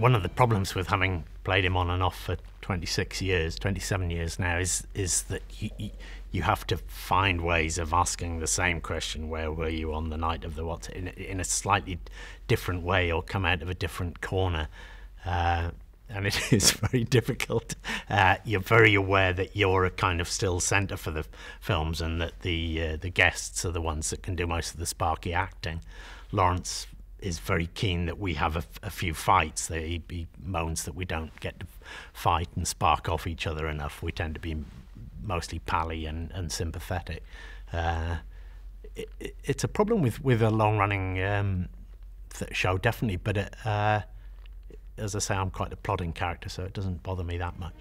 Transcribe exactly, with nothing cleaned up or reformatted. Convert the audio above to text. one of the problems with having played him on and off for twenty-six years, twenty-seven years now is is that you, you have to find ways of asking the same question, where were you on the night of the what, in, in a slightly different way or come out of a different corner. Uh, and it is very difficult. Uh, you're very aware that you're a kind of still centre for the films and that the, uh, the guests are the ones that can do most of the sparky acting. Lawrence is very keen that we have a, a few fights. He, he moans that we don't get to fight and spark off each other enough. We tend to be mostly pally and, and sympathetic. Uh, it, it, it's a problem with, with a long-running um, show, definitely, but it, uh, as I say, I'm quite a plodding character, so it doesn't bother me that much.